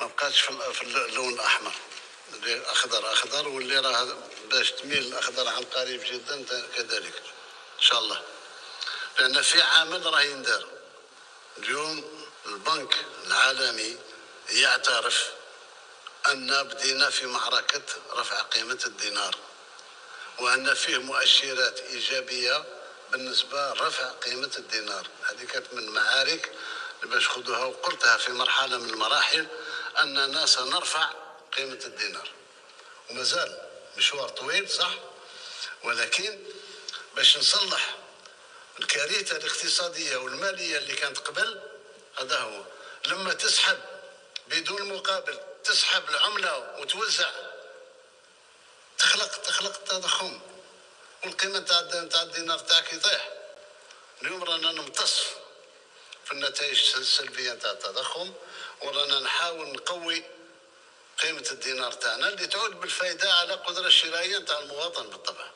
ما بقاش في اللون الاحمر اللي اخضر اخضر، واللي راه باش تميل الاخضر عن قريب جدا كذلك ان شاء الله، لان في عامل راه يندار. اليوم البنك العالمي يعترف ان بدينا في معركه رفع قيمه الدينار، وان فيه مؤشرات ايجابيه بالنسبه لرفع قيمه الدينار. هذه كانت من المعارك اللي باش خدوها وقلتها في مرحله من المراحل اننا سنرفع قيمه الدينار، ومازال مشوار طويل صح، ولكن باش نصلح الكارثه الاقتصاديه والماليه اللي كانت قبل. هذا هو لما تسحب بدون مقابل، تسحب العمله وتوزع، تخلق تضخم، والقيمه تاع الدينار تاعك يطيح. اليوم رانا نمتص في النتائج السلبيه تاع التضخم، ورانا نحاول نقوي قيمه الدينار تاعنا اللي تعود بالفائده على القدره الشرائيه تاع المواطن بالطبع.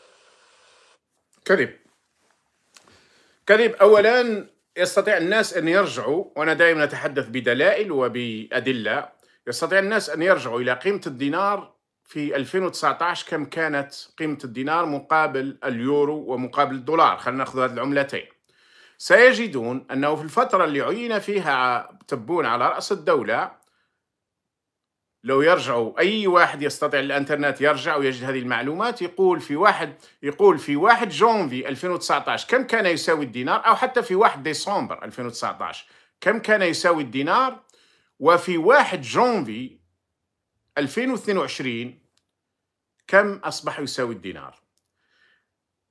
كريم، اولا يستطيع الناس ان يرجعوا، وانا دائما اتحدث بدلائل وبادله، يستطيع الناس ان يرجعوا الى قيمه الدينار في 2019 كم كانت قيمه الدينار مقابل اليورو ومقابل الدولار، خلينا ناخذ هذه العملتين. سيجدون انه في الفتره اللي عين فيها تبون على راس الدوله، لو يرجعوا اي واحد يستطيع الانترنت يرجع ويجد هذه المعلومات، يقول في 1 جونفي 2019 كم كان يساوي الدينار، او حتى في 1 ديسمبر 2019 كم كان يساوي الدينار، وفي 1 جونفي 2022 كم اصبح يساوي الدينار.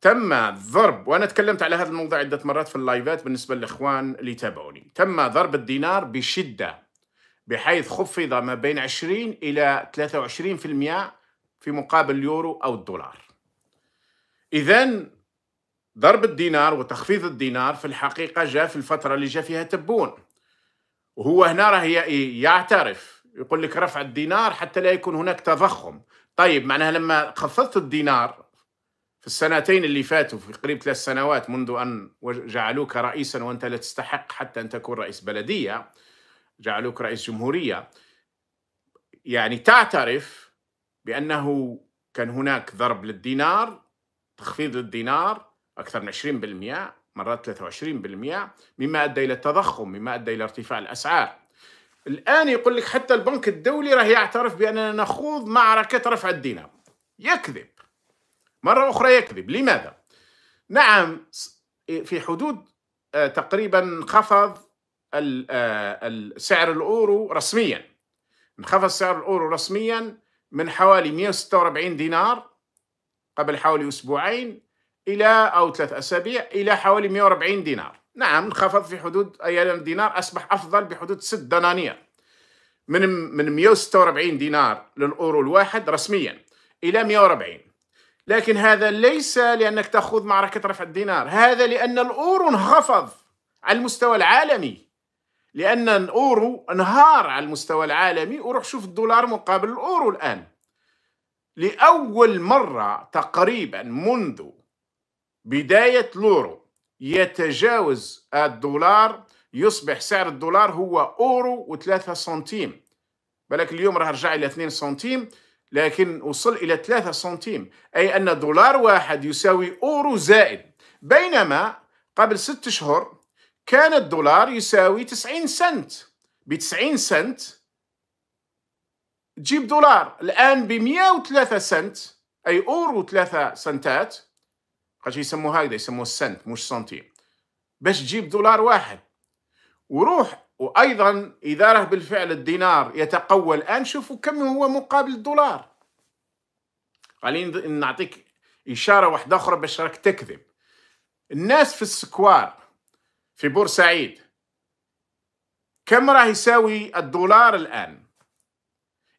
تم ضرب، وانا تكلمت على هذا الموضوع عده مرات في اللايفات بالنسبه للاخوان اللي تابعوني، تم ضرب الدينار بشده، بحيث خفض ما بين 20 إلى 23% في مقابل اليورو أو الدولار. إذن ضرب الدينار وتخفيض الدينار في الحقيقة جاء في الفترة اللي جاء فيها تبون، وهو هنا راه يعترف، يقول لك رفع الدينار حتى لا يكون هناك تضخم. طيب معناها لما خفضت الدينار في السنتين اللي فاتوا، في قريب 3 سنوات منذ أن جعلوك رئيسا وأنت لا تستحق حتى أن تكون رئيس بلدية، جعلوك رئيس جمهورية، يعني تعترف بأنه كان هناك ضرب للدينار، تخفيض للدينار أكثر من 20%، مرات 23%، مما أدى إلى التضخم، مما أدى إلى ارتفاع الأسعار. الآن يقول لك حتى البنك الدولي راه يعترف بأننا نخوض معركة رفع الدينار. يكذب مرة أخرى، يكذب. لماذا؟ نعم، في حدود تقريبا خفض سعر الأورو رسميا، انخفض سعر الأورو رسميا من حوالي 146 دينار قبل حوالي أسبوعين أو 3 أسابيع إلى حوالي 140 دينار. نعم انخفض في حدود أيام دينار، أصبح أفضل بحدود 6 دنانير، من 146 دينار للأورو الواحد رسميا إلى 140. لكن هذا ليس لأنك تخوض معركة رفع الدينار، هذا لأن الأورو انخفض على المستوى العالمي، لأن الأورو انهار على المستوى العالمي. وروح شوف الدولار مقابل الأورو الآن، لأول مرة تقريبا منذ بداية الأورو يتجاوز الدولار، يصبح سعر الدولار هو أورو و3 سنتيم، بلك اليوم راه رجع إلى 2 سنتيم، لكن وصل إلى 3 سنتيم، أي أن دولار واحد يساوي أورو زائد. بينما قبل 6 شهور كان الدولار يساوي 90 سنت، ب 90 سنت تجيب دولار. الآن ب 103 سنت، أي أورو 3 سنتات، قاش يسموه هكذا، يسموه السنت مش سنتيم، باش تجيب دولار واحد. وروح، وأيضا إذا راه بالفعل الدينار يتقوى الآن، شوفوا كم هو مقابل الدولار. خليني نعطيك إشارة واحدة أخرى باش راك تكذب. الناس في السكوار في بورسعيد كم راه يساوي الدولار الآن؟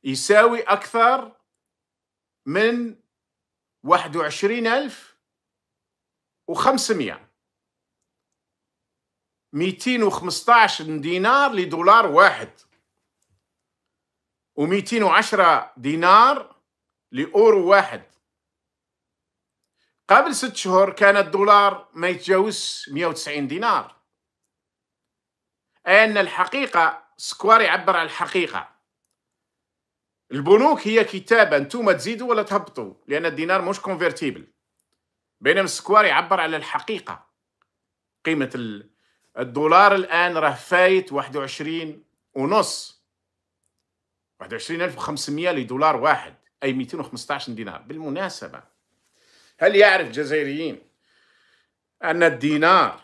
يساوي أكثر من 21,500، 215 دينار لدولار واحد، و210 دينار لأورو واحد. قبل 6 شهور كان الدولار ما يتجاوز 190 دينار. أن الحقيقة سكوار يعبر عن الحقيقة، البنوك هي كتابه، انتم تزيدوا ولا تهبطوا، لان الدينار مش كونفيرتيبل. بينما السكوار يعبر على الحقيقه. قيمه الدولار الان راه فايت 21.5، 21500 لدولار واحد، اي 215 دينار بالمناسبه. هل يعرف الجزائريين ان الدينار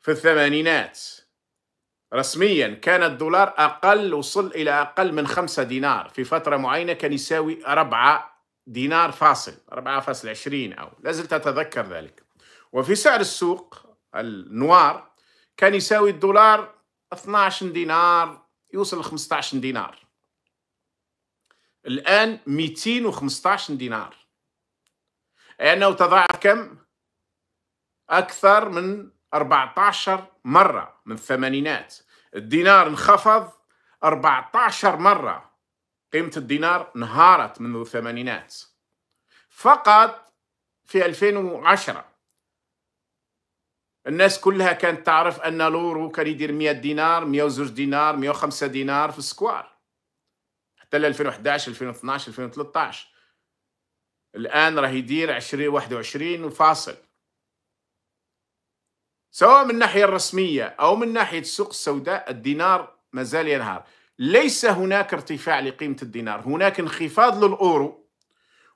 في الثمانينات رسميا كان الدولار اقل، وصل الى اقل من 5 دينار، في فتره معينه كان يساوي 4 دينار فاصل 4.20، او لازلت اتذكر ذلك. وفي سعر السوق النوار كان يساوي الدولار 12 دينار، يوصل ل 15 دينار. الان 215 دينار، لانه تضاعف كم؟ اكثر من 14 مرة من الثمانينات. الدينار انخفض 14 مرة، قيمة الدينار انهارت منذ الثمانينات. فقط في 2010 الناس كلها كانت تعرف أن لورو كان يدير 100 دينار، 102 دينار، 105 دينار في السكوار، حتى ل 2011 2012 2013. الآن راه يدير 21 وفاصل. سواء من الناحية الرسمية أو من ناحية السوق السوداء، الدينار مازال ينهار. ليس هناك ارتفاع لقيمة الدينار، هناك انخفاض للأورو،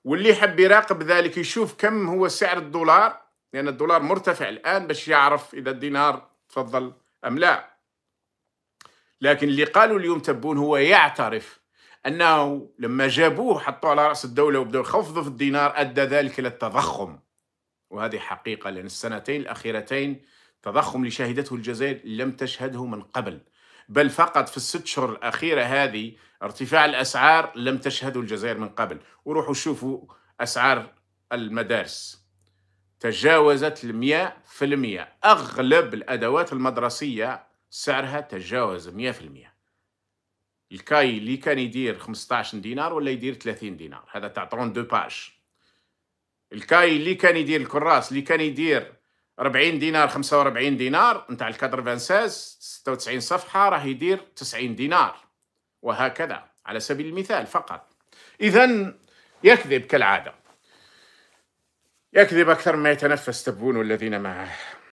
واللي يحب يراقب ذلك يشوف كم هو سعر الدولار، لأن يعني الدولار مرتفع الآن باش يعرف إذا الدينار تفضل أم لا. لكن اللي قالوا اليوم تبون هو يعترف أنه لما جابوه حطوه على رأس الدولة وبدأوا يخفضوا في الدينار، أدى ذلك إلى التضخم، وهذه حقيقة، لأن السنتين الأخيرتين تضخم اللي شهدته الجزائر لم تشهده من قبل، بل فقط في ال6 شهور الأخيرة هذه ارتفاع الأسعار لم تشهده الجزائر من قبل. وروحوا شوفوا أسعار المدارس تجاوزت 100%، أغلب الأدوات المدرسية سعرها تجاوز 100%. الكاي اللي كان يدير 15 دينار ولا يدير 30 دينار، هذا تاع 32 باج. الكاي اللي كان يدير، الكراس اللي كان يدير 40 دينار 45 دينار نتاع ال96 96 صفحة راه يدير 90 دينار وهكذا، على سبيل المثال فقط. إذا يكذب كالعادة، يكذب أكثر ما يتنفس تبون والذين معه.